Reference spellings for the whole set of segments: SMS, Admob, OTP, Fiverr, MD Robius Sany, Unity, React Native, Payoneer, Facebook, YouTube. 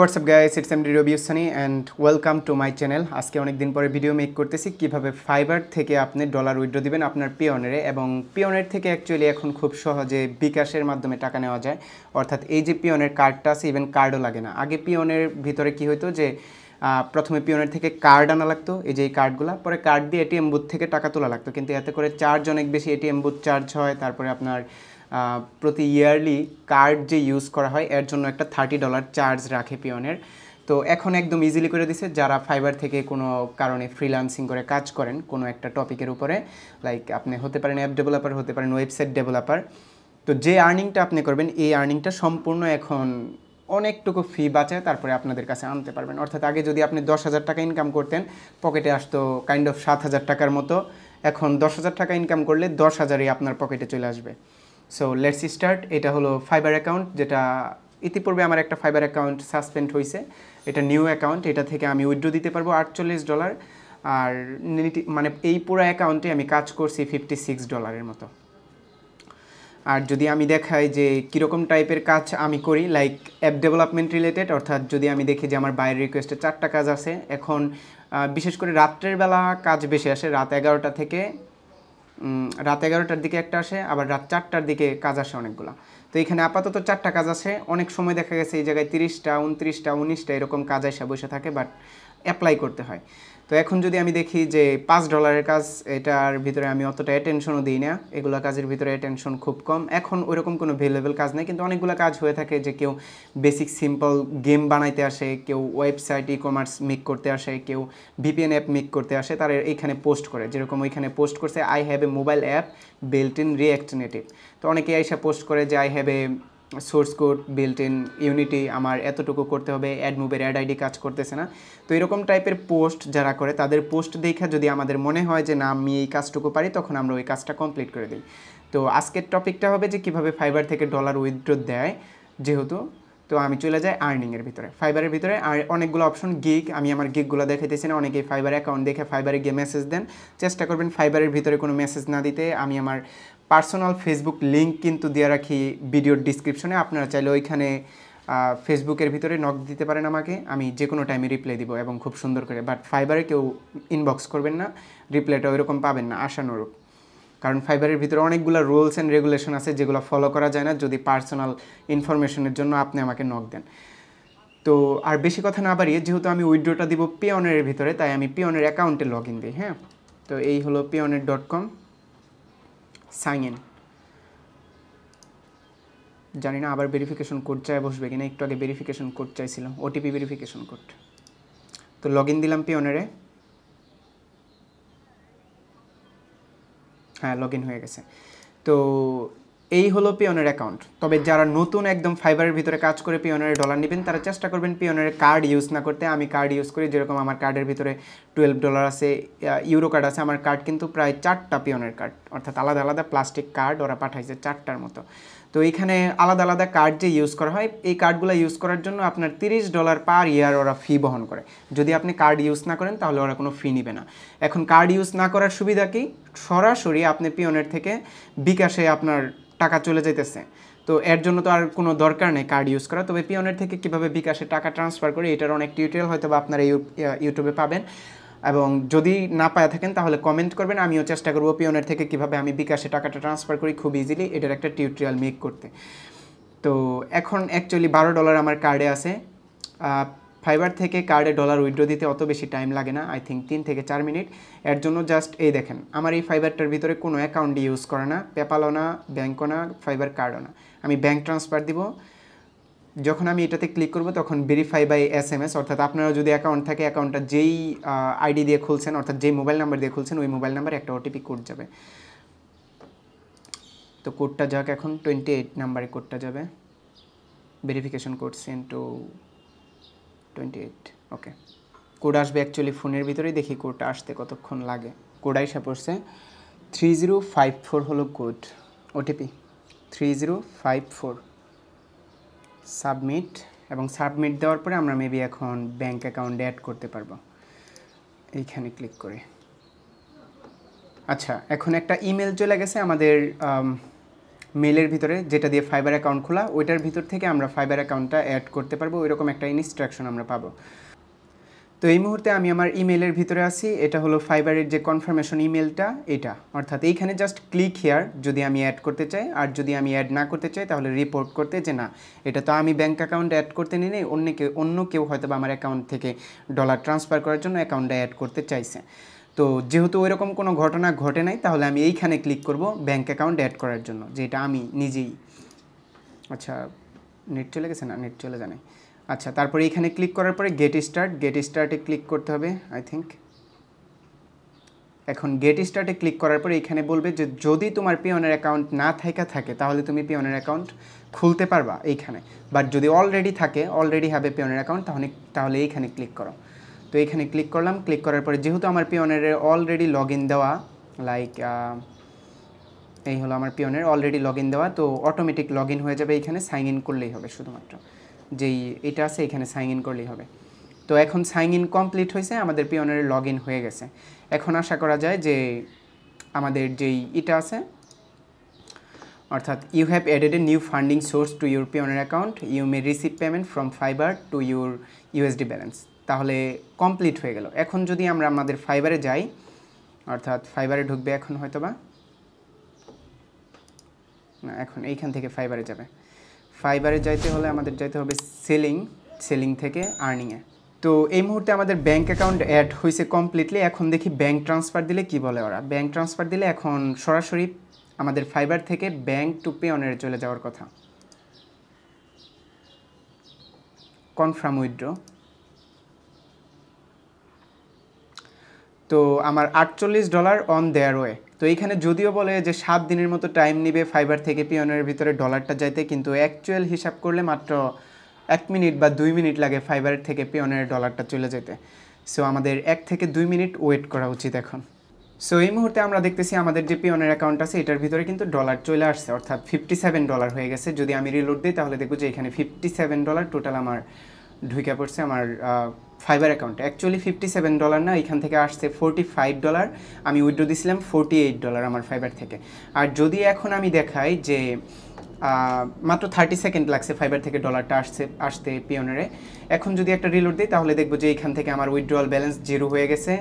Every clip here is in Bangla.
What's up guys, it's MD Robius Sany and welcome to my channel. আজকে অনেক দিন পরে ভিডিও মেক করতেছি কিভাবে Fiverr থেকে আপনি ডলার উইথড্র দিবেন আপনার Payoneer এ এবং Payoneer থেকে অ্যাকচুয়ালি এখন খুব সহজে বিকাশের মাধ্যমে টাকা নেওয়া যায় অর্থাৎ এই যে Payoneer কার্ডটা আছে इवन কার্ডও লাগে না আগে Payoneer ভিতরে কি হতো যে প্রথমে Payoneer থেকে কার্ড আনা লাগতো এই যে এই কার্ডগুলা পরে কার্ড দিয়ে এটিএম বুথ থেকে টাকা তোলা লাগতো কিন্তু এতে করে চার্জ অনেক বেশি এটিএম বুথ চার্জ হয় তারপরে আপনার প্রতি ইয়ারলি কার্ড যে ইউজ করা হয় এর জন্য একটা $30 চার্জ রাখে Payoneer তো এখন একদম ইজিলি করে দিয়েছে যারা Fiverr থেকে কোনো কারণে ফ্রিল্যান্সিং করে কাজ করেন কোনো একটা টপিকের উপরে লাইক আপনি হতে পারেন অ্যাপ ডেভেলপার হতে পারেন ওয়েবসাইট ডেভেলপার তো যে আর্নিংটা আপনি করবেন এই আর্নিংটা সম্পূর্ণ এখন অনেকটুকু ফি বাঁচায় তারপরে আপনাদের কাছে আনতে পারবেন অর্থাৎ আগে যদি আপনি 10,000 টাকা ইনকাম করতেন পকেটে আসতো কাইন্ড অফ 7,000 টাকার মতো এখন 10,000 টাকা ইনকাম করলে 10,000ই আপনার পকেটে চলে আসবে So let's start. এটা হলো Fiverr account যেটা ইতিপূর্বে আমার একটা Fiverr account suspend হইছে এটা new account এটা থেকে আমি withdraw দিতে পারবো $48 আর মানে এই পুরো অ্যাকাউন্টে আমি কাজ করছি $56 এর মতো আর যদি আমি দেখাই যে কি রকম টাইপের কাজ আমি করি লাইক অ্যাপ ডেভেলপমেন্ট রিলেটেড অর্থাৎ যদি আমি দেখি যে আমার বাই রিকোয়েস্টে 4টা কাজ আছে এখন বিশেষ করে রাতের বেলা কাজ বেশি আসে রাত 11টা থেকে রাত 11টার দিকে একটা আসে আবার রাত 4টার দিকে কাজ আসে অনেকগুলা তো এখানে আপাতত 4টা কাজ আসে অনেক সময় দেখা গেছে এই জায়গায় 30টা 29টা 19টা এরকম কাজ আসে বসে থাকে বাট অ্যাপ্লাই করতে হয় তো এখন যদি আমি দেখি যে $5 কাজ এটার ভিতরে আমি অতটা অ্যাটেনশনও দেই না এগুলা কাজের ভিতরে অ্যাটেনশন খুব কম এখন ওইরকম কোনো ভ্যালুয়েবল কাজ নাই কিন্তু অনেকগুলা কাজ হয়ে থাকে যে কেউ বেসিক সিম্পল গেম বানাইতে আসে কেউ ওয়েবসাইট ই-কমার্স মেক করতে আসে কেউ VPN অ্যাপ মেক করতে আসে তার এইখানে পোস্ট করে যেরকম ওইখানে পোস্ট করছে I have a mobile app built in React Native তো অনেকেই আইসা পোস্ট করে যে I have a source code built in Unity আমার এতটুকু করতে হবে Admob এর ad ID কাজ করতেছে না তো এরকম টাইপের পোস্ট যারা করে তাদের পোস্ট দেখা যদি আমাদের মনে হয় যে না আমি এই কাজটুকু পারি তখন আমরা ওই কাজটা কমপ্লিট করে দেই তো আজকের টপিকটা হবে যে কিভাবে Fiverr থেকে ডলার উইথড্র দেয় যেহেতু তো আমি চলে যাই আর্নিং এর ভিতরে Fiverr এর ভিতরে আর অনেকগুলো অপশন গিগ আমি আমার গিগগুলো দেখাইতেছি না অনেকেই Fiverr অ্যাকাউন্ট দেখে Fiverr এ গিয়ে মেসেজ দেন চেষ্টা করবেন Fiverr এর ভিতরে কোনো মেসেজ না দিতে আমি আমার পার্সোনাল ফেসবুক লিংক কিন্তু দিয়ে রাখি ভিডিওর ডেসক্রিপশনে আপনারা চাইলে ওইখানে ফেসবুকের ভিতরে নক দিতে পারেন আমাকে আমি যে কোনো টাইমে রিপ্লাই দিব এবং খুব সুন্দর করে বাট Fiverr এ কেউ ইনবক্স করবেন না রিপ্লাইটা ওইরকম পাবেন না আশানুরূপ কারণ Fiverr এর ভিতরে অনেকগুলো রুলস এন্ড রেগুলেশন আছে যেগুলো ফলো করা যায় না যদি পার্সোনাল ইনফরমেশনের জন্য আপনি আমাকে নক দেন তো আর বেশি কথা না বাড়িয়ে যেহেতু আমি উইথড্রটা দিব Payoneer এর ভিতরে তাই আমি Payoneer অ্যাকাউন্টে লগইন দেই হ্যাঁ তো এই হলো payoneer.com sign in জানি না আবার ভেরিফিকেশন কোড চাই বসবে কিনা একটু আগে ভেরিফিকেশন কোড চাইছিল OTP ভেরিফিকেশন কোড তো লগইন দিলাম Payoneer এ হ্যাঁ লগইন হয়ে গেছে তো এই হলো Payoneer অ্যাকাউন্ট তবে যারা নতুন একদম Fiverr এর ভিতরে কাজ করে Payoneer ডলার নেবেন তারা চেষ্টা করবেন Payoneer এর কার্ড ইউজ না করতে আমি কার্ড ইউজ করি যেরকম আমার কার্ডের ভিতরে $12 আছে ইউরো কার্ড আছে আমার কার্ড কিন্তু প্রায় 4টা Payoneer কার্ড অর্থাৎ আলাদা আলাদা প্লাস্টিক কার্ড ওরা পাঠাইছে 4টার মতো তো এইখানে আলাদা আলাদা কার্ড যে ইউজ করা হয় এই কার্ডগুলো ইউজ করার জন্য আপনার $30 পার ইয়ার ওরা ফি বহন করে যদি আপনি কার্ড ইউজ না করেন তাহলে ওরা কোনো ফি নেবে না এখন কার্ড ইউজ না করার সুবিধা কি সরাসরি আপনি Payoneer থেকে বিকাশে আপনার টাকা চলে যাইতেছে তো এর জন্য তো আর কোনো দরকার নেই কার্ড ইউজ করা তবে Payoneer থেকে কিভাবে বিকাশে টাকা ট্রান্সফার করে এটার অনেক টিউটোরিয়াল হয়তো আপনারা ইউটিউবে পাবেন এবং যদি না পায় থাকেন তাহলে কমেন্ট করবেন আমিও চেষ্টা করব Payoneer থেকে কিভাবে আমি বিকাশে টাকাটা ট্রান্সফার করি খুব ইজিলি এটার একটা টিউটোরিয়াল মেক করতে তো এখন অ্যাকচুয়ালি $12 আমার কার্ডে আছে Fiverr থেকে কার্ডে ডলার উইথড্র দিতে অত বেশি টাইম লাগে না আই থিংক 3 থেকে 4 মিনিট এর জন্য জাস্ট এই দেখেন আমার এই Fiverrটার ভিতরে কোনো অ্যাকাউন্ট ইউজ করে না পেপ্যালও না ব্যাংকও না Fiverr কার্ডও না আমি ব্যাংক ট্রান্সফার দিব যখন আমি এটাতে ক্লিক করব তখন ভেরিফাই বাই SMS অর্থাৎ আপনারা যদি অ্যাকাউন্ট থাকে অ্যাকাউন্টটা যেই আইডি দিয়ে খুলছেন অর্থাৎ যে মোবাইল নাম্বার দিয়ে খুলছেন ওই মোবাইল নাম্বারে একটা OTP কোড যাবে তো কোডটা যাক এখন 28 নম্বরে কোডটা যাবে verification code send to 28 okay code আসবে অ্যাকচুয়ালি ফোনের ভিতরেই দেখি কোডটা আসতে কতক্ষণ লাগে কোড আইসা পড়ছে 3054 হলো কোড OTP 3054 সাবমিট এবং সাবমিট দেওয়ার পরে আমরা মেবি এখন ব্যাংক অ্যাকাউন্ট অ্যাড করতে পারবো এইখানে ক্লিক করে আচ্ছা এখন একটা ইমেল চলে গেছে আমাদের মেলের ভিতরে যেটা দিয়ে ফাইবার অ্যাকাউন্ট খোলা ওইটার ভিতর থেকে আমরা ফাইবার অ্যাকাউন্টটা অ্যাড করতে পারবো, এরকম একটা ইনস্ট্রাকশন আমরা পাবো। তো এই মুহূর্তে আমি আমার ইমেলের ভিতরে আছি, এটা হলো ফাইবারের যে কনফার্মেশন ইমেলটা, এটা অর্থাৎ এইখানে জাস্ট ক্লিক হেয়ার যদি আমি অ্যাড করতে চাই, আর যদি আমি অ্যাড না করতে চাই তাহলে রিপোর্ট করতে যে না এটা তো আমি ব্যাঙ্ক অ্যাকাউন্ট অ্যাড করতে নিয়ে অন্য কেউ হয়তো আমার অ্যাকাউন্ট থেকে ডলার ট্রান্সফার করার জন্য অ্যাকাউন্টটা অ্যাড করতে চাইছে। তো যেহেতু ওইরকম কোনো ঘটনা ঘটে নাই তাহলে আমি এইখানে ক্লিক করব ব্যাঙ্ক অ্যাকাউন্ট অ্যাড করার জন্য, যেটা আমি নিজেই। আচ্ছা নেট চলে গেছে, না নেট চলে যায়। আচ্ছা তারপরে এখানে ক্লিক করার পরে গেট স্টার্টে ক্লিক করতে হবে আই থিঙ্ক। এখন গেট স্টার্টে ক্লিক করার পরে এখানে বলবে যে যদি তোমার পিওনের অ্যাকাউন্ট না থাকে তাহলে তুমি পিওনের অ্যাকাউন্ট খুলতে পারবা এইখানে, বাট যদি অলরেডি থাকে, অলরেডি হবে পিওনের অ্যাকাউন্ট, তাহলে এইখানে ক্লিক করো। তো এইখানে ক্লিক করলাম, ক্লিক করার পরে যেহেতু আমার পিওনের অলরেডি লগ ইন দেওয়া, লাইক এই হলো আমার পিওনের অলরেডি লগ ইন দেওয়া, তো অটোমেটিক লগ ইন হয়ে যাবে। এইখানে সাইন ইন করলেই হবে, শুধুমাত্র যেই এটা আছে এখানে সাইন ইন করলেই হবে। তো এখন সাইন ইন কমপ্লিট হয়েছে, আমাদের পিওনের লগ ইন হয়ে গেছে। এখন আশা করা যায় যে আমাদের যেই এটা আছে অর্থাৎ you have added a new funding source to your পিওনের account, you may receive payment from Fiverr to your USD balance, তাহলে কমপ্লিট হয়ে গেল। এখন যদি আমরা আমাদের ফাইবারে যাই, অর্থাৎ ফাইবারে ঢুকবে এখন হয়তোবা না, এখন এইখান থেকে ফাইবারে যাবে। ফাইবারে যাইতে হলে আমাদের যাইতে হবে সেলিং থেকে আর্নিংয়ে। তো এই মুহূর্তে আমাদের ব্যাঙ্ক অ্যাকাউন্ট অ্যাড হয়েছে কমপ্লিটলি। এখন দেখি ব্যাঙ্ক ট্রান্সফার দিলে কি বলে ওরা। ব্যাঙ্ক ট্রান্সফার দিলে এখন সরাসরি আমাদের ফাইবার থেকে ব্যাঙ্ক টু পেওনিয়ারে চলে যাওয়ার কথা। Confirm withdraw. তো আমার $48 অন দেয়ার ওয়ে। তো এইখানে যদিও বলে যে 7 দিনের মতো টাইম নেবে ফাইবার থেকে পিওনের ভিতরে ডলারটা যাইতে, কিন্তু অ্যাকচুয়াল হিসাব করলে মাত্র 1 মিনিট বা 2 মিনিট লাগে ফাইবার থেকে পিওনের ডলারটা চলে যেতে। সো আমাদের 1 থেকে 2 মিনিট ওয়েট করা উচিত এখন। সো এই মুহূর্তে আমরা দেখতেছি আমাদের যে পিওনের অ্যাকাউন্ট আছে এটার ভিতরে কিন্তু ডলার চলে আসছে, অর্থাৎ $57 হয়ে গেছে। যদি আমি রিলোড দিই তাহলে দেখব যে এখানে $57 টোটাল আমার ঢুকে পড়ছে আমার ফাইবার অ্যাকাউন্টে। অ্যাকচুয়ালি $57 না, এখান থেকে আসছে $45। আমি উইথড্র দিয়েছিলাম $48 আমার ফাইবার থেকে। আর যদি এখন আমি দেখাই যে মাত্র 30 সেকেন্ড লাগছে ফাইবার থেকে ডলারটা আসতে পিওনিয়ারে। এখন যদি একটা রিলোড দিই তাহলে দেখব যে এখান থেকে আমার উইথড্রল ব্যালেন্স 0 হয়ে গেছে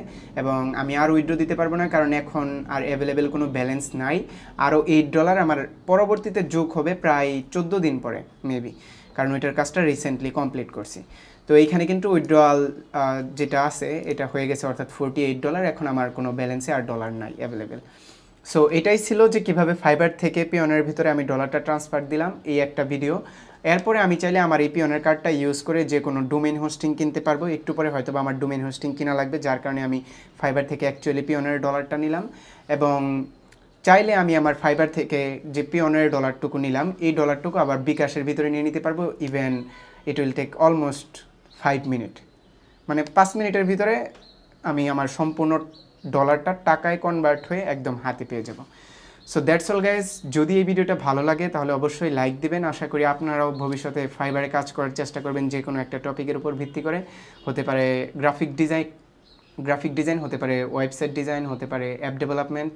এবং আমি আর উইথড্র দিতে পারবো না, কারণ এখন আর অ্যাভেলেবেল কোনো ব্যালেন্স নাই। আরও $8 আমার পরবর্তীতে যোগ হবে প্রায় 14 দিন পরে মেবি, কারণ ওইটার কাজটা রিসেন্টলি কমপ্লিট করছি। তো এইখানে কিন্তু উইথড্রল যেটা আছে এটা হয়ে গেছে, অর্থাৎ $48। এখন আমার কোনো ব্যালেন্সে আর ডলার নাই অ্যাভেলেবেল। সো এটাই ছিল যে কিভাবে ফাইবার থেকে পিওনের ভিতরে আমি ডলারটা ট্রান্সফার দিলাম, এই একটা ভিডিও। এরপরে আমি চাইলে আমার এই পিওনের কার্ডটা ইউজ করে যে কোনো ডোমেন হোস্টিং কিনতে পারবো। একটু পরে হয়তো আমার ডোমেন হোস্টিং কিনা লাগবে, যার কারণে আমি ফাইবার থেকে অ্যাকচুয়ালি পিওনের ডলারটা নিলাম। এবং চাইলে আমি আমার ফাইবার থেকে যে পিওনের ডলারটুকু নিলাম এই ডলারটুকু আবার বিকাশের ভিতরে নিয়ে নিতে পারবো। Even it will take almost 5 minute, মানে 5 মিনিটের ভিতরে আমি আমার সম্পূর্ণ ডলারটা টাকায় কনভার্ট হয়ে একদম হাতে পেয়ে যাব। So that's all guys. যদি এই ভিডিওটা ভালো লাগে তাহলে অবশ্যই লাইক দিবেন। আশা করি আপনারাও ভবিষ্যতে ফাইবারে কাজ করার চেষ্টা করবেন, যে কোনো একটা টপিকের উপর ভিত্তি করে, হতে পারে গ্রাফিক ডিজাইন, হতে পারে ওয়েবসাইট ডিজাইন, হতে পারে অ্যাপ ডেভেলপমেন্ট।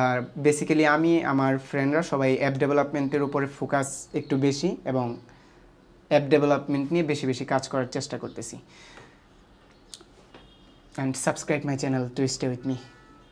আর বেসিক্যালি আমি আমার ফ্রেন্ডরা সবাই অ্যাপ ডেভেলপমেন্টের উপরে ফোকাস একটু বেশি এবং অ্যাপ ডেভেলপমেন্ট নিয়ে বেশি কাজ করার চেষ্টা করতেছি। And subscribe my channel to stay with me.